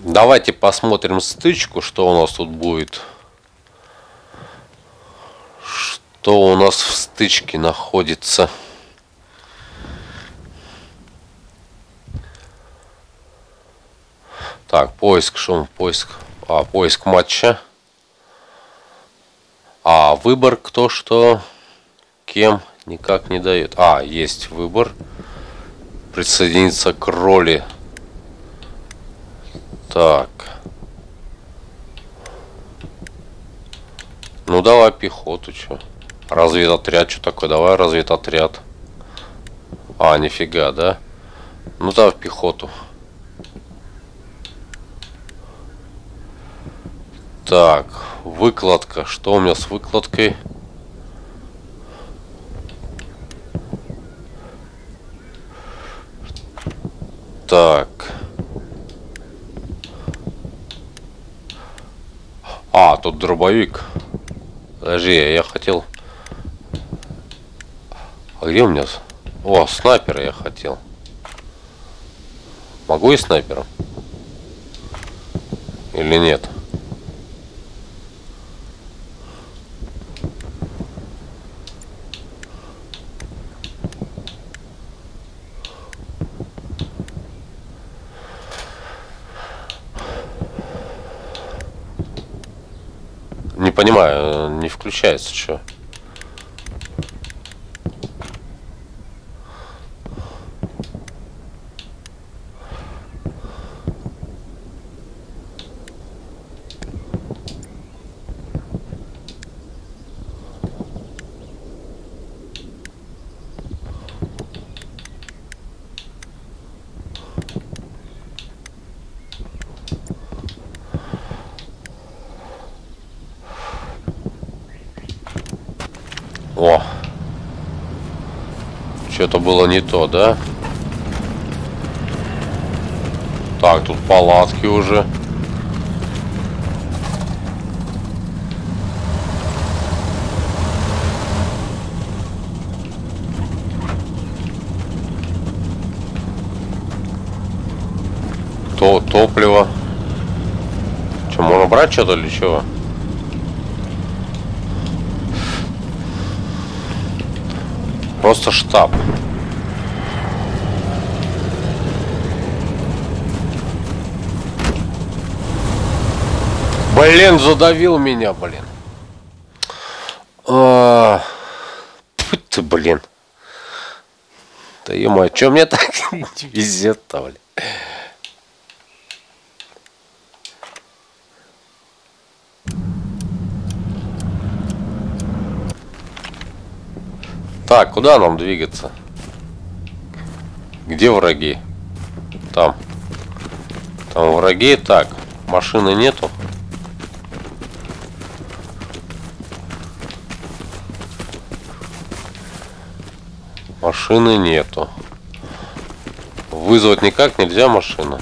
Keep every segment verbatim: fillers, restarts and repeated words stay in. Давайте посмотрим стычку, что у нас тут будет. Что у нас в стычке находится. Так, поиск, шум, поиск. А, поиск матча. А, выбор, кто что, кем, никак не дает. А, есть выбор. Присоединиться к роли. Так. Ну давай пехоту, чё. Разведотряд, что такое? Давай разведотряд. А, нифига, да? Ну давай в пехоту. Так, выкладка. Что у меня с выкладкой? Так. А, тут дробовик. Подожди, я хотел... А где у меня... О, снайпера я хотел. Могу и снайпером? Или нет? Не понимаю, не включается, что? О, что-то было не то, да? Так, тут палатки уже. То топливо. Что, можно брать что-то или чего? Просто штаб. Блин, задавил меня, блин. А... Тьфу ты, блин. Да е-мое, чё мне так везет-то, блин? Так, куда нам двигаться? Где враги? Там. Там враги. Так, машины нету. Машины нету. Вызвать никак нельзя машину.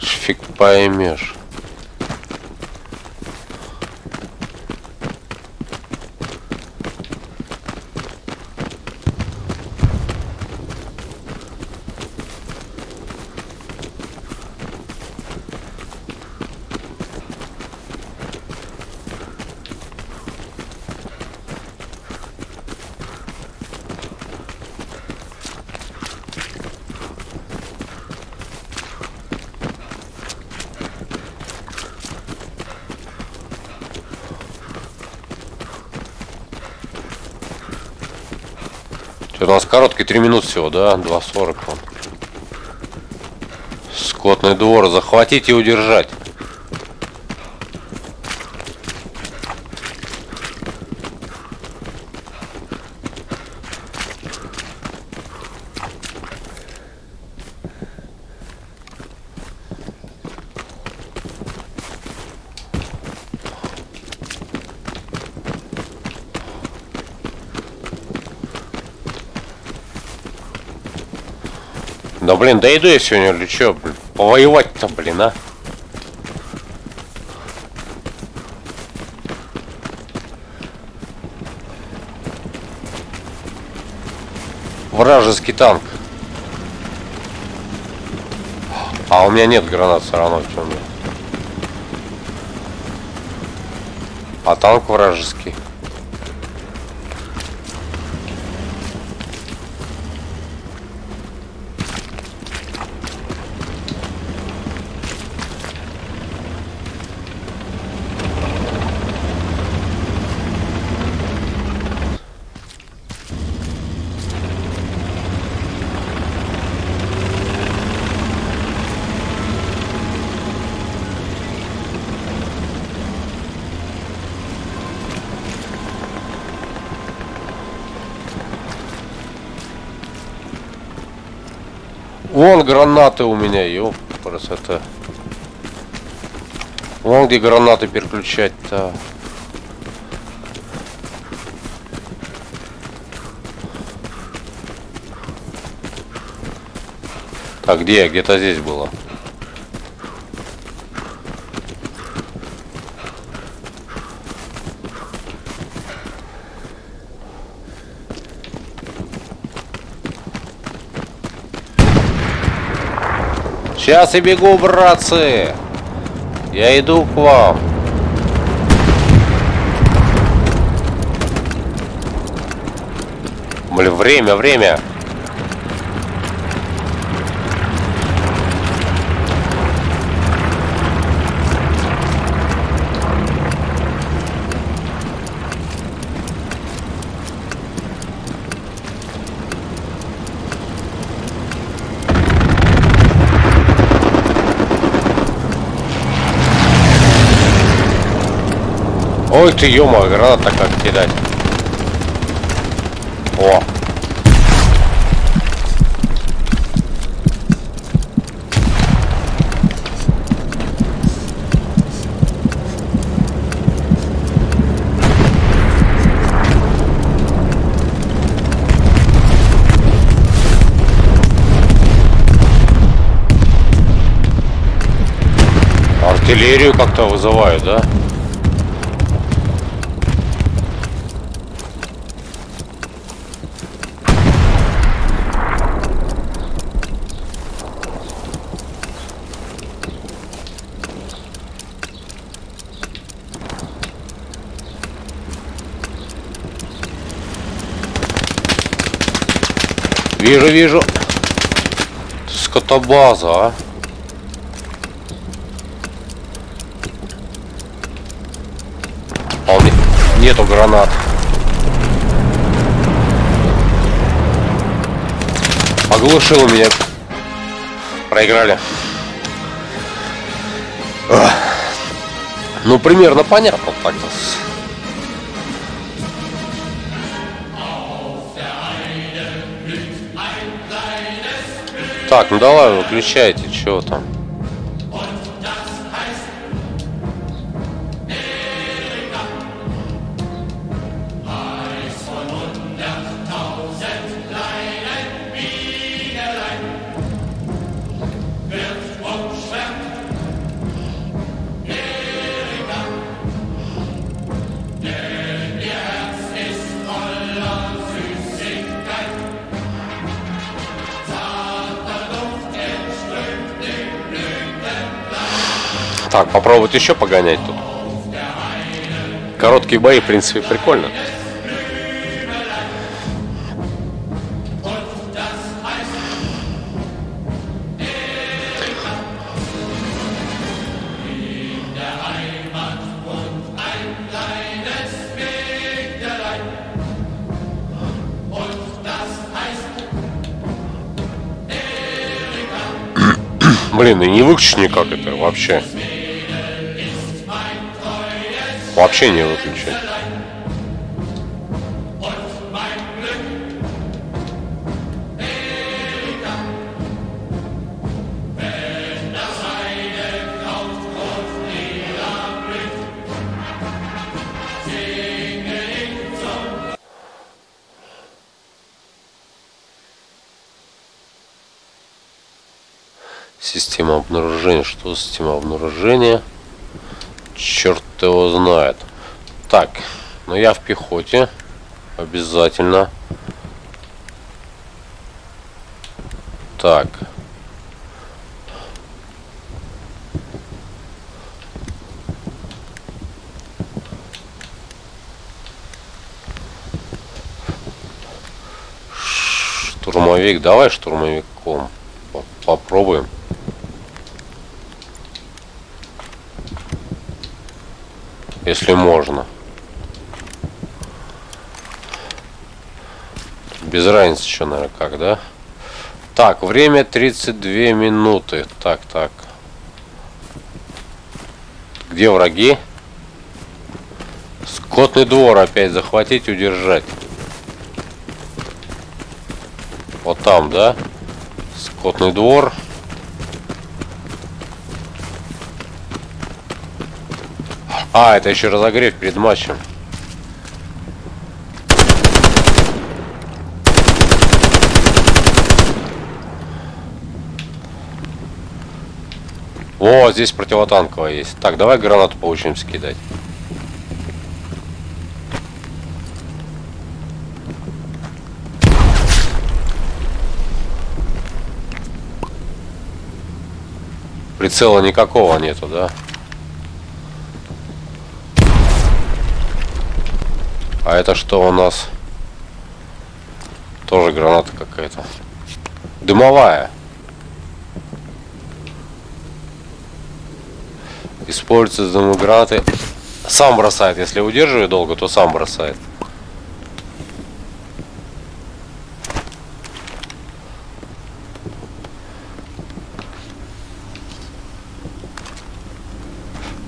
Фиг поймешь. У нас короткий три минуты всего, да? два сорок. Скотный двор. Захватить и удержать. Да блин, да иду я сегодня или что, блин, повоевать-то, блин, а? вражеский танк. А у меня нет гранат все равно. А танк вражеский. Вон гранаты у меня, ёп, красота. Вон где гранаты переключать-то. Так, где я? Где-то здесь было. Сейчас я бегу, братцы. Я иду к вам. Блин, время, время. Ой ты, ё-моё, граната как кидать. О. Артиллерию как-то вызывают, да? Вижу, вижу. Скотобаза, а? А у меня нету гранат. Оглушил меня. Проиграли. Ну, примерно понятно так-то. Так, ну давай, выключайте, чего там. Так, попробовать еще погонять тут. Короткие бои, в принципе, прикольно. Блин, и не выключишь никак это вообще. Вообще не выключать. Система обнаружения. Что за система обнаружения? Черт его знает. Так, но ну я в пехоте. Обязательно. Так. Штурмовик, давай штурмовиком попробуем. Если можно. Без разницы еще, наверное, как, да? Так, время тридцать две минуты. Так, так. Где враги? Скотный двор опять захватить, удержать. Вот там, да? Скотный двор. А, это еще разогрев перед матчем. О, здесь противотанковая есть. Так, давай гранату поучимся кидать. Прицела никакого нету, да? А это что у нас? Тоже граната какая-то. Дымовая. Используется с дымовой гранаты. Сам бросает. Если удерживаю долго, то сам бросает.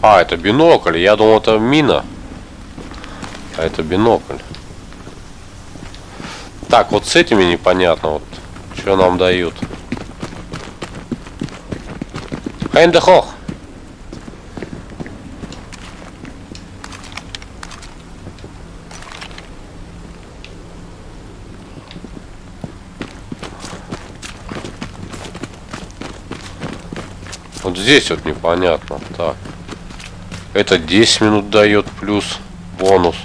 А, это бинокль. Я думал, это мина. А это бинокль. Так, вот с этими непонятно. Вот что нам дают. Эндехох. Вот здесь вот непонятно. Так. Это десять минут дает плюс бонус.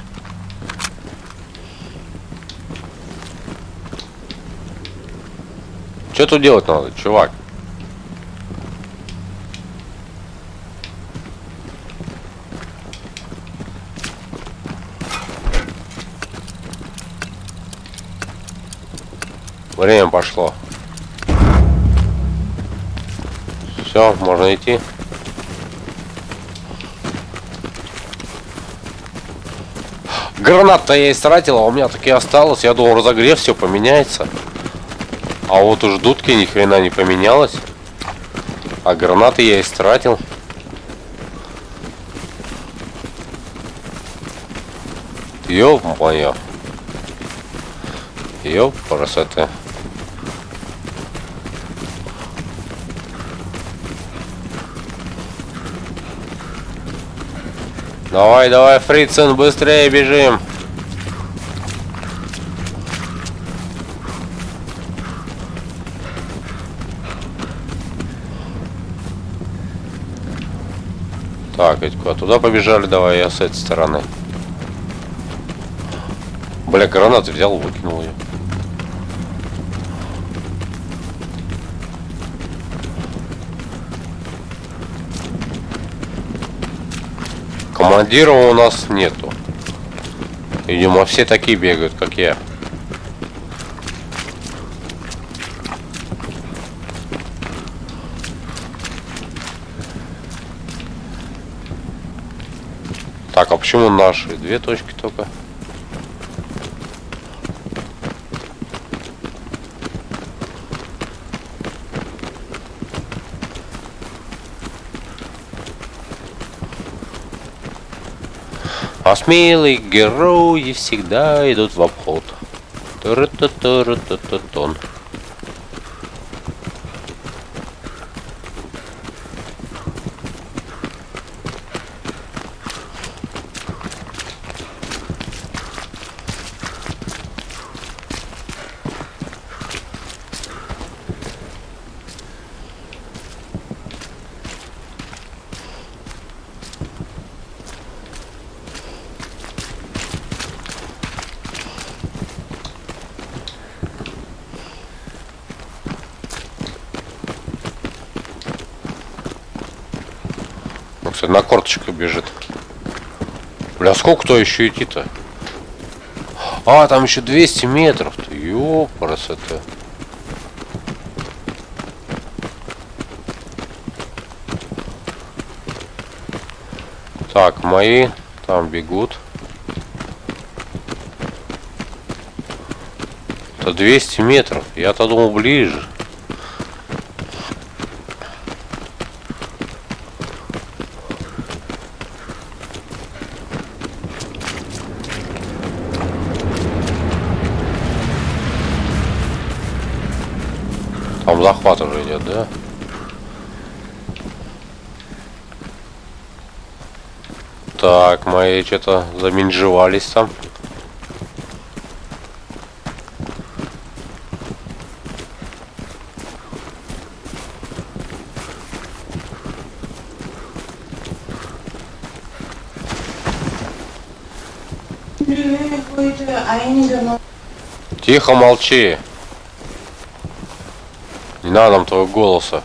Что тут делать надо, чувак? Время пошло. Все, можно идти. Гранат-то я истратил, а у меня таки осталось. Я думал, разогрев все поменяется. А вот уж дудки ни хрена не поменялось. А гранаты я истратил. Ёп-моё. Ёп, красота. Давай, давай, Фрицен, быстрее бежим. Так, Этько, туда побежали, давай, я с этой стороны. Бля, гранату взял, выкинул ее. Командира у нас нету. Видимо, все такие бегают, как я. Так, а почему наши? Две точки только. А смелые герои всегда идут в обход. Ту-ру-ту-ту-ру-ту-ту-тон. Все, на корточках бежит. Бля, сколько то еще идти-то? А, там еще двести метров-то. Ёпарас это. Так, мои там бегут. Это двести метров. Я-то думал ближе. Там захват уже идет, да? Так, мои что-то заминжевались там. Тихо, молчи. Не надо нам твоего голоса.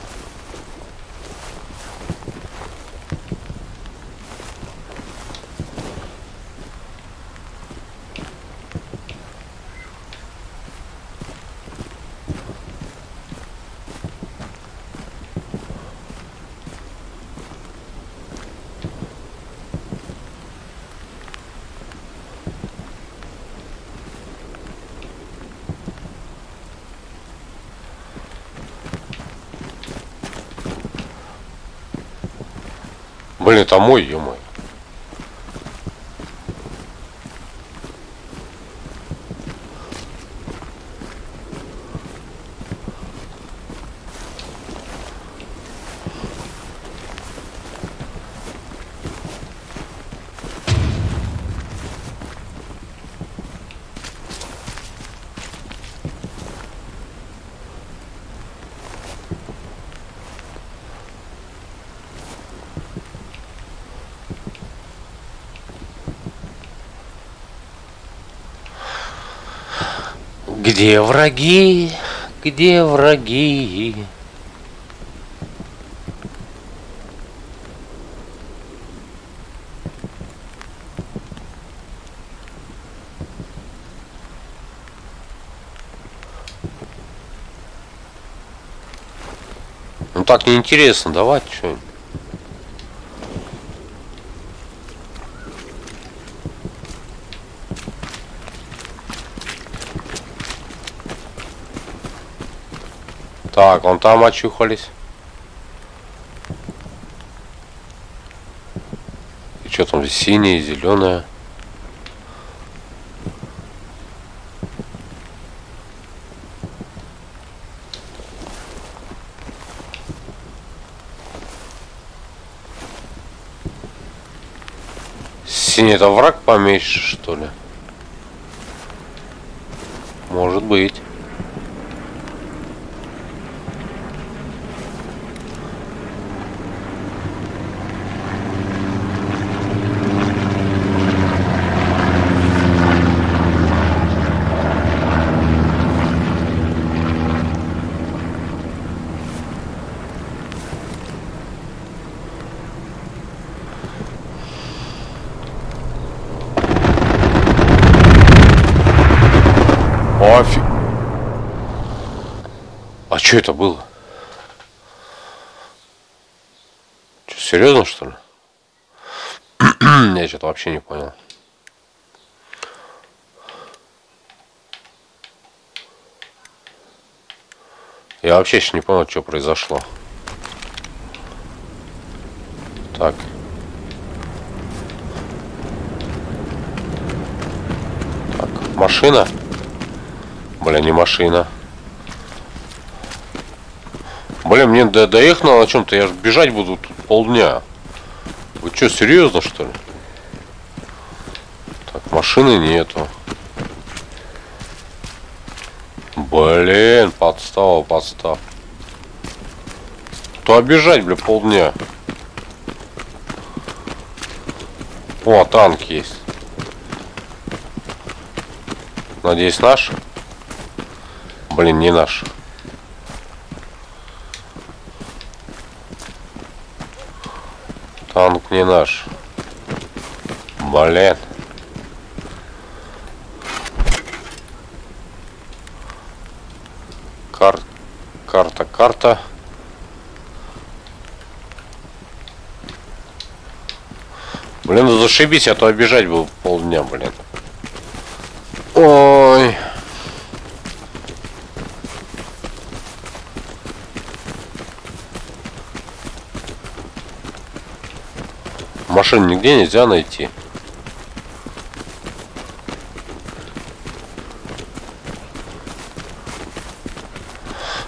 Блин, это мой, ё-мой. Где враги? Где враги? Ну так неинтересно, давайте что-нибудь. Так, вон там очухались. И что там здесь синее, зеленое? Синий это враг поменьше, что ли? Может быть. А что это было? Что, серьезно, что ли? Я что-то вообще не понял. Я вообще еще не понял, что произошло. Так. Так, машина? Бля, не машина. Блин, мне до, доехать надо на чем-то, я же бежать буду тут полдня. Вы что, серьезно, что ли? Так, машины нету. Блин, подстава, подстава. То обижать, бля, полдня. О, танк есть. Надеюсь, наш? Блин, не наш. Танк не наш. Блин. Кар... Карта, карта. Блин, ну зашибись, а то обижать был полдня, блин. Ой. Машин нигде нельзя найти.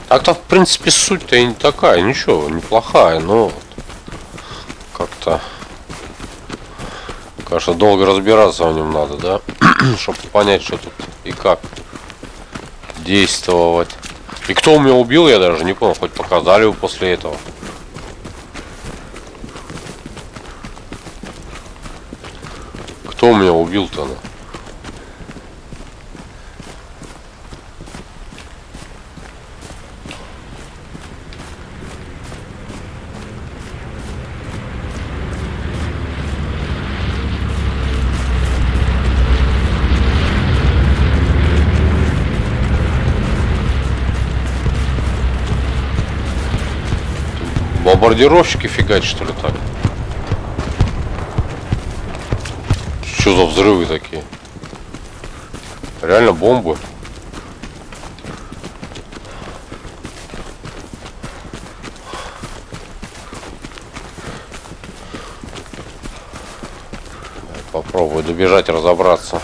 Так-то, в принципе, суть-то и не такая, ничего, неплохая, но как-то, конечно, долго разбираться в нем надо, да, чтобы понять, что тут и как действовать. И кто меня убил, я даже не понял, хоть показали его после этого. Кто меня убил-то? Бомбардировщики фигачат, что ли, так? Что за взрывы такие? Реально бомбы? Попробую добежать, разобраться.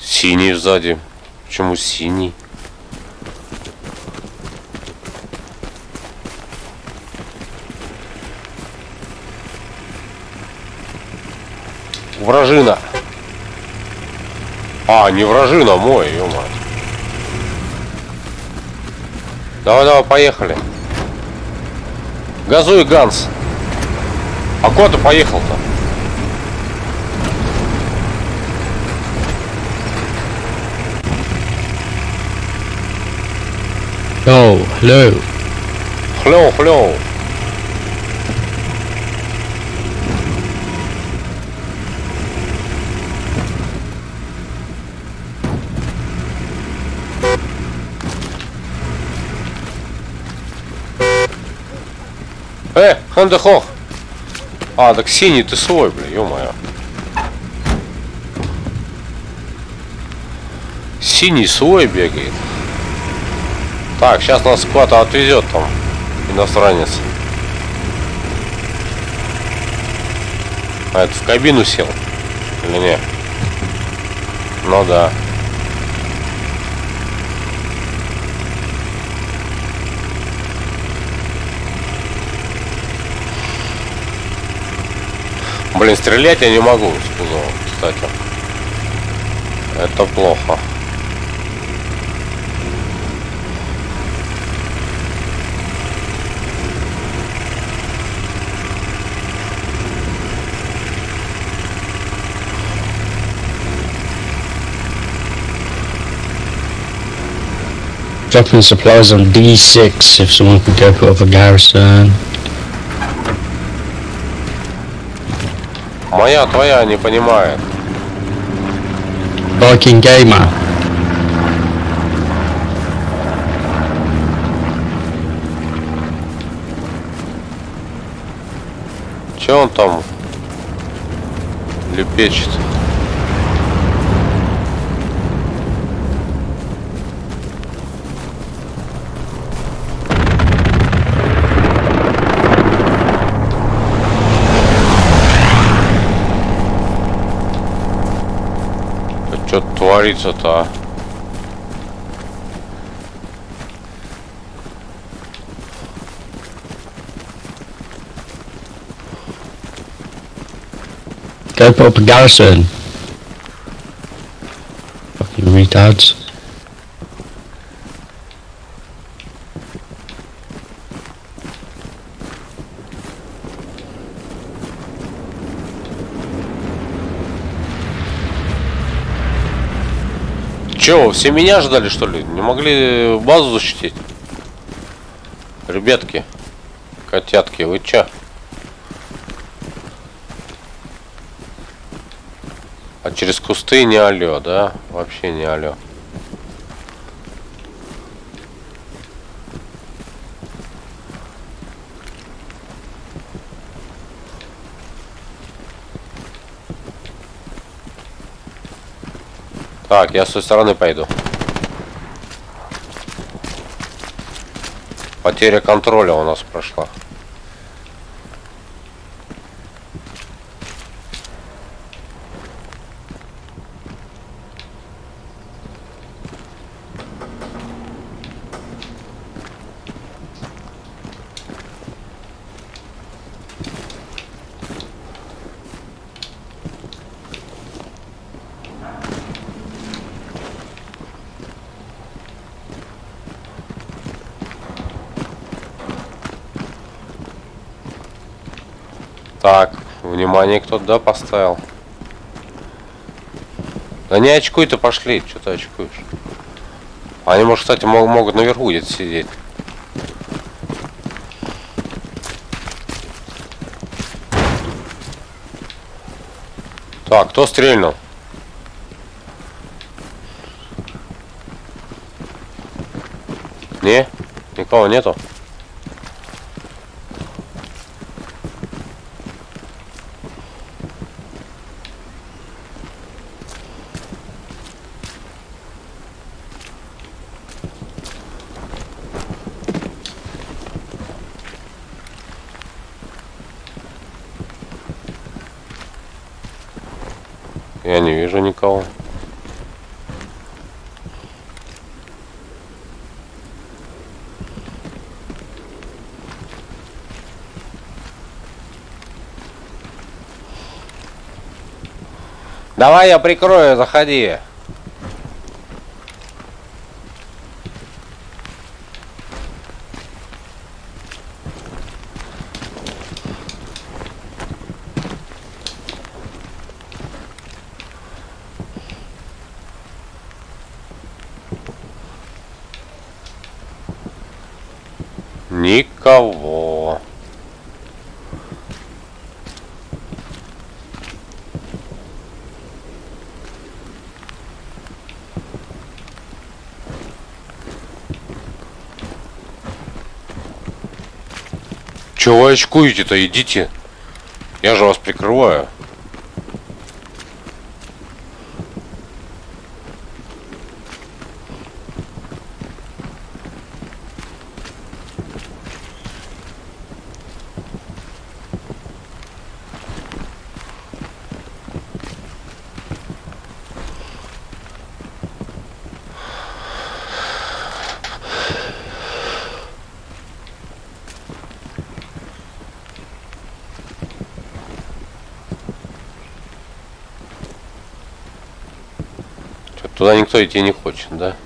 Синий сзади. Почему синий? Вражина. А, не вражина, мой, ё-мать. Давай, давай, поехали. Газуй, Ганс. А куда ты поехал-то? Hello, hello. Hello, hello. Э, хандахох. А, так синий ты свой, бля, ё-моё. Синий свой бегает. Так, сейчас нас куда-то отвезет там иностранец. А это в кабину сел? Или нет? Ну да. Блин, стрелять я не могу с кузова, кстати. Это плохо. Dropping supplies on D six if someone could go put up a garrison. Моя, твоя, не понимает. Viking gamer. Че он там лепечет? Что творится-то? Go put up a garrison. Fucking retards. Че, все меня ждали, что ли? Не могли базу защитить? Ребятки, котятки, вы че? А через кусты не алё, да? Вообще не алё. Так, я с той стороны пойду. Потеря контроля у нас прошла. Так, внимание, кто-то, да, поставил. Да не очкуй-то, пошли, что ты очкуешь? Они, может, кстати, мог, могут наверху где-то сидеть. Так, кто стрельнул? Не, никого нету. Я не вижу никого. Давай я прикрою, заходи. Никого. Чего вы очкуете-то? Идите. Я же вас прикрываю. Туда никто идти не хочет, да?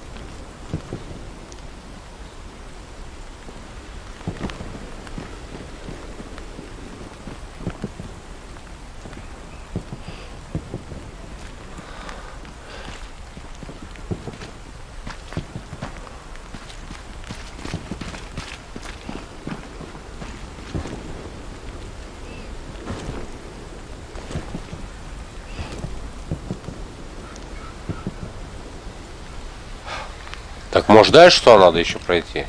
Так, может, дальше что надо еще пройти?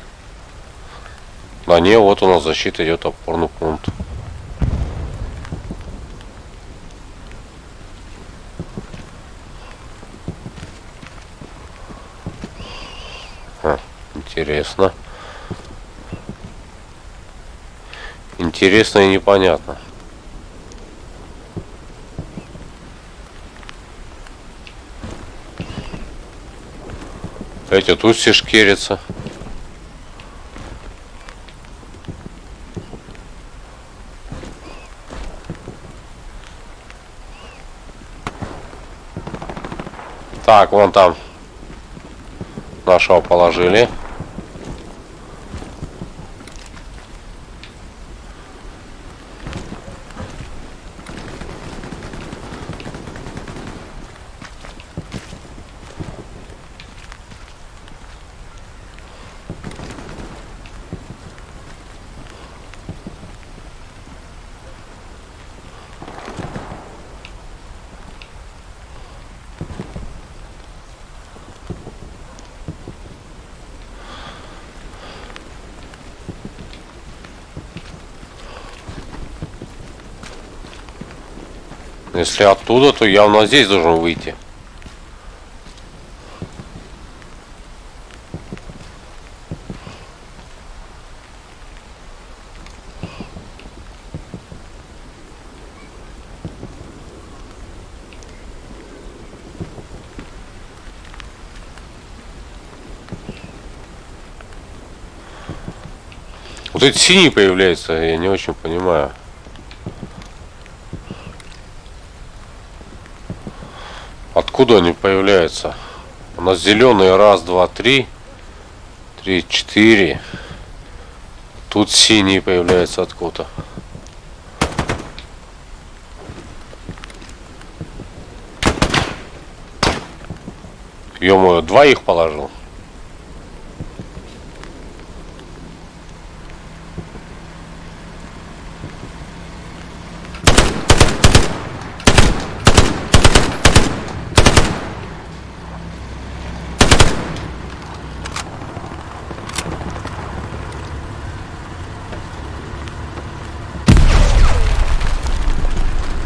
Да не, вот у нас защита идет, опорный пункт. А, интересно. Интересно и непонятно. Эти тут все шкерятся. Так, вон там нашего положили. Если оттуда, то явно здесь должен выйти. Вот эти синие появляются, я не очень понимаю. Откуда они появляются? У нас зеленые раз, два, три, три, четыре. Тут синие появляются откуда-то. Ё-моё, два их положил.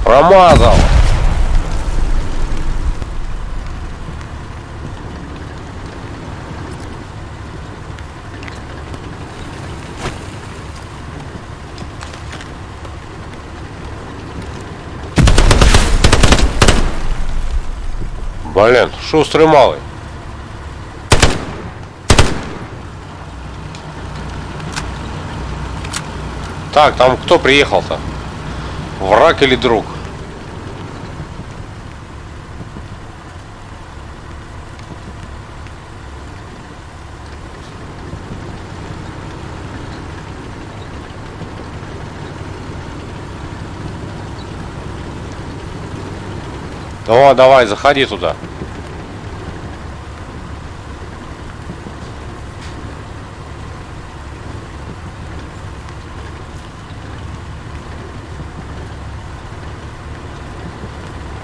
Промазал. Блин, шустрый малый. Так, там кто приехал-то? Враг или друг? Давай, давай, заходи туда.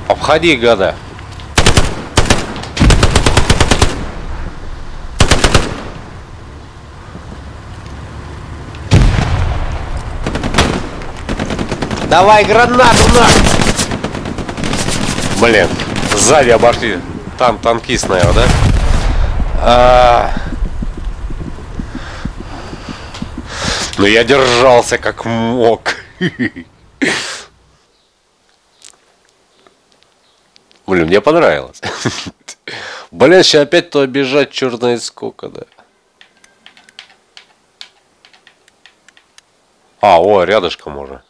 Обходи, гада. Давай гранату на! Блин, сзади обошли. Там танкист, наверное, да? А... Но я держался как мог. Блин, мне понравилось. Блин, сейчас опять-то обижать черная сколько, да? А, о, рядышком уже.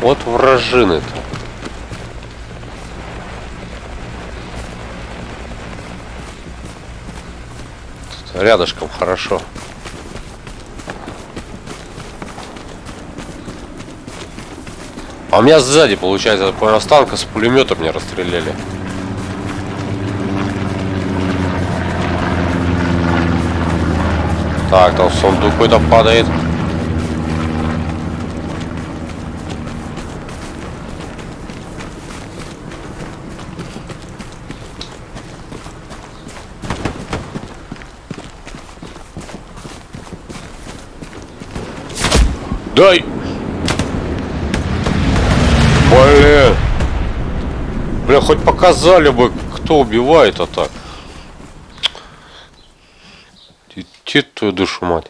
Вот вражины-то. Тут рядышком хорошо. А у меня сзади, получается, по танка с пулемета меня расстреляли. Так, там сундук какой-то падает. Дай! Блин! Бля, хоть показали бы, кто убивает, а так. Иди твою душу, мать.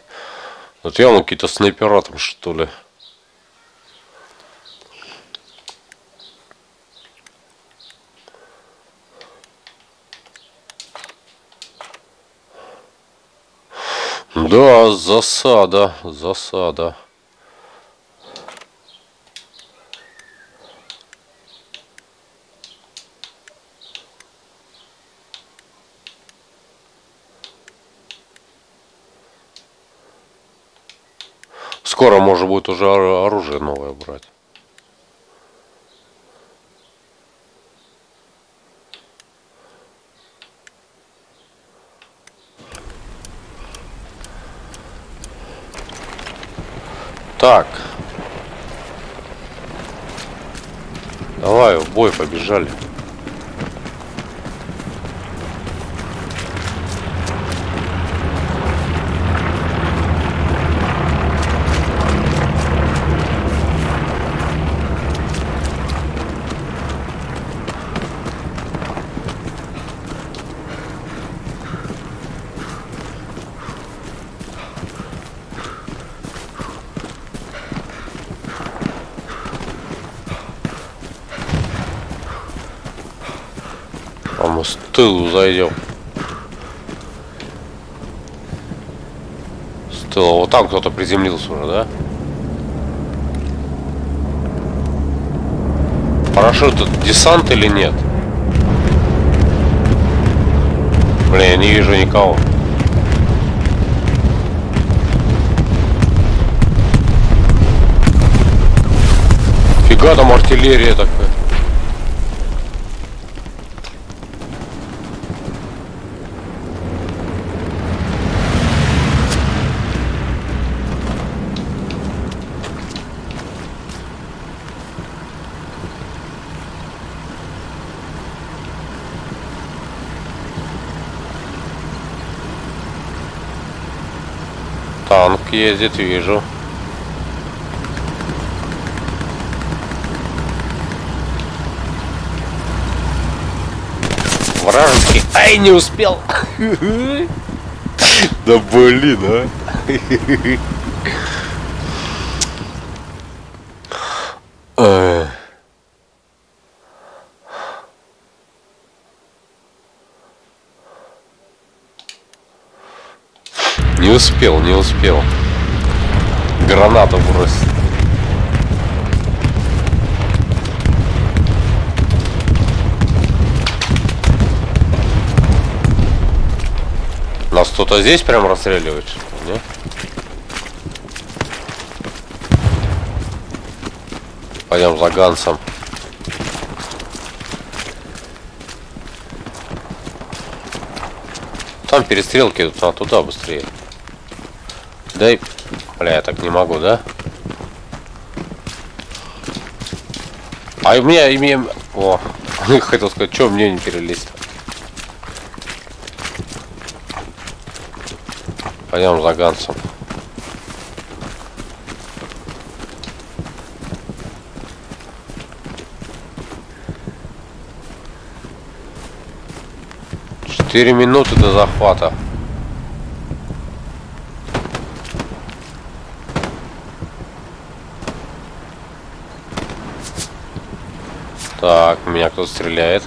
Вот явно какие-то снайпера там, что ли. Да, засада, засада. Скоро можно будет уже оружие новое брать. Так. Давай, в бой побежали. тылу зайдем. С тыла. Вот там кто-то приземлился уже, да? Парашют это десант или нет? Блин, я не вижу никого. Фига там артиллерия такая. Танк ездит, вижу. Вражеский. Ай, не успел. Да блин, а. Не успел, не успел. Гранату бросил. Нас кто-то здесь прям расстреливает, что-то, нет? Пойдем за Гансом. Там перестрелки идут, а туда быстрее. Дай, бля, я так не могу, да? А у меня имеем... О, хотел сказать, что мне не перелезть. Пойдем за Гансом. Четыре минуты до захвата. Так, меня кто-то стреляет.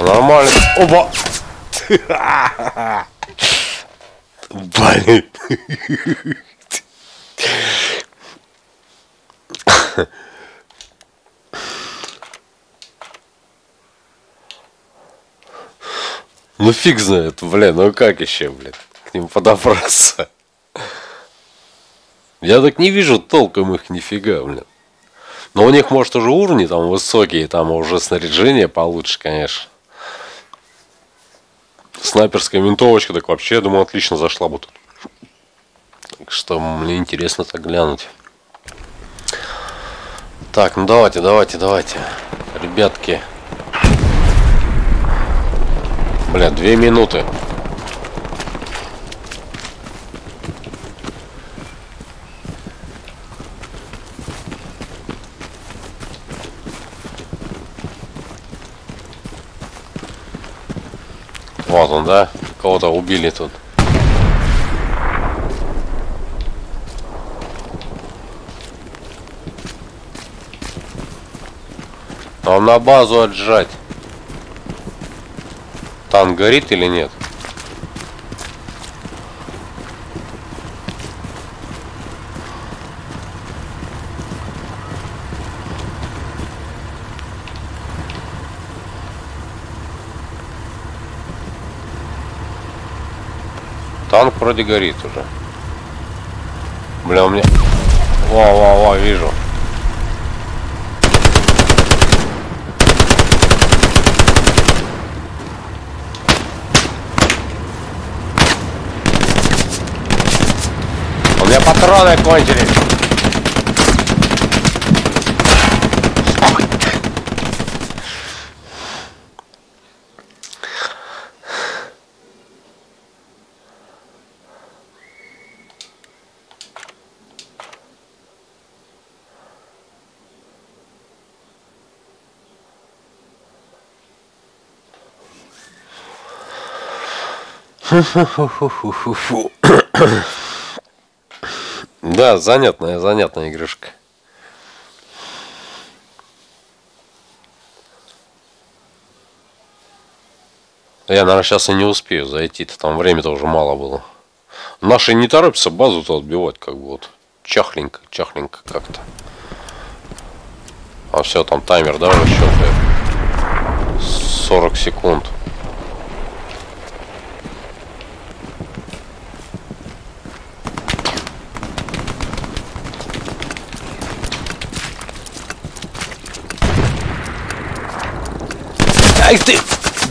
Нормально. Оба. Блин. Ну фиг знает, блин, ну как еще, блин, к ним подобраться? Я так не вижу толком их нифига, блин. Но у них, может, уже уровни там высокие, там уже снаряжение получше, конечно. Снайперская винтовочка, так вообще, я думаю, отлично зашла бы тут. Так что мне интересно так глянуть. Так, ну давайте, давайте, давайте. Ребятки. Бля, две минуты. Вот он, да? Кого-то убили тут. Нам на базу отжать. Танк горит или нет? Танк вроде горит уже. Бля, у меня... Во-во-во, вижу. патроны кончились. Да, занятная, занятная игрушка. Я, наверное, сейчас и не успею зайти-то, там время-то уже мало было. Наши не торопятся базу-то отбивать, как бы вот чахленько, чахленько как-то. А все, там таймер, да, уже считает сорок секунд. Ай ты!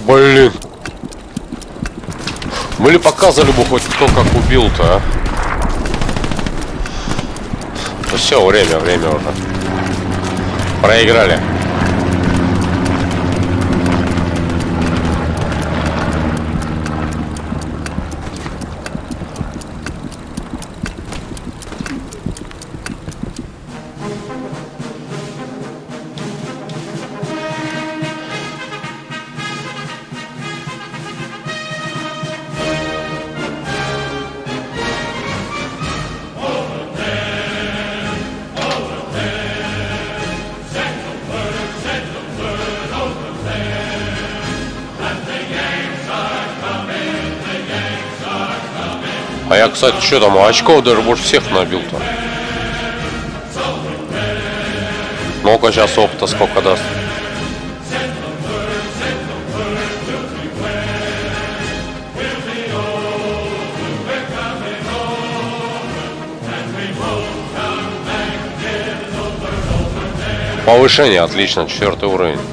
Блин! Были показывали бы хоть кто как убил-то, а? Ну все, время, время уже. Проиграли. А я, кстати, что там, очков даже больше всех набил-то. Ну-ка, сейчас опыта сколько даст. Повышение, отлично, четвертый уровень.